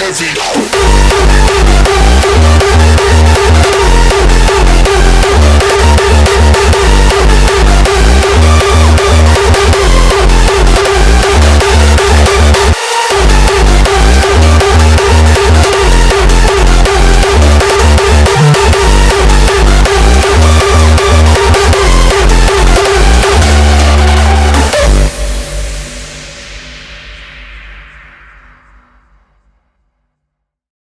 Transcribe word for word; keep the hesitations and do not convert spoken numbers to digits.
Heavy.